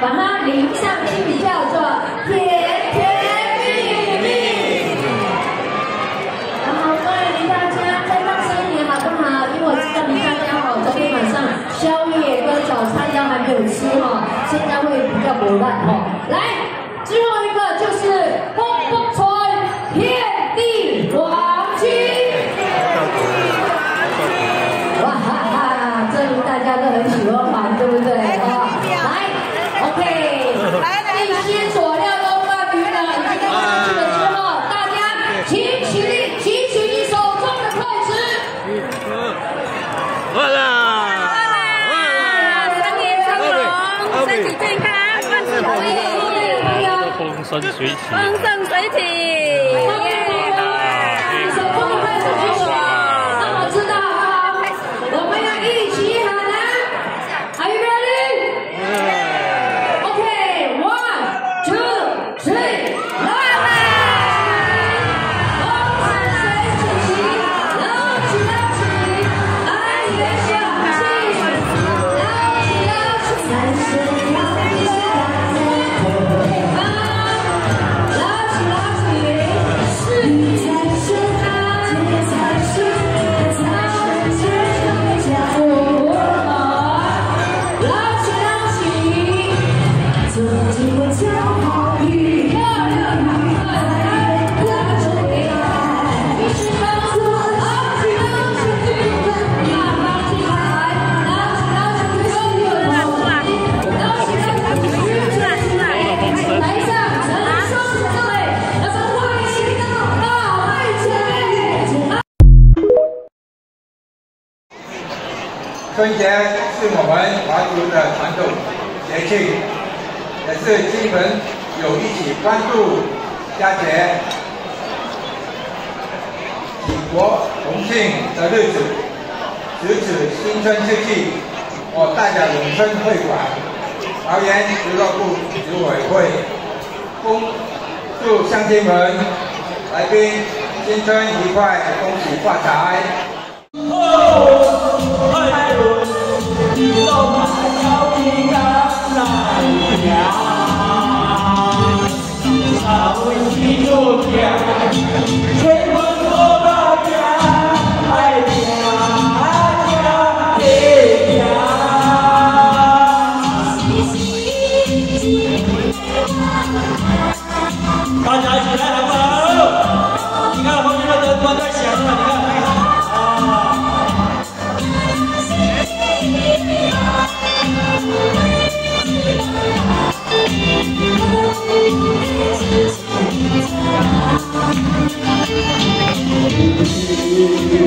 把它淋上去，名叫做甜甜蜜蜜。然后欢迎大家开放声音，好不好？因为我知道你大家哦，昨天晚上宵夜跟早餐都还没有吃哦，现在会比较不烂哦。来，最后一个就是蹦蹦船遍地黄金，哇哈哈，这里大家都很喜欢玩，对不对？哦 风生水起，风生水起，手风开始举起，让我知道啊！我们要一起喊啊 ！Are you ready? OK, one, two, three, 来！风生水起，捞起捞起，爱的香气，捞起捞起。 春节是我们华族的传统节庆，也是亲朋友一起欢度佳节、举国同庆的日子。值此新春之际，我代表永春会馆、桃园俱乐部组委会，恭祝乡亲们、来宾新春愉快，恭喜发财！ Thank you.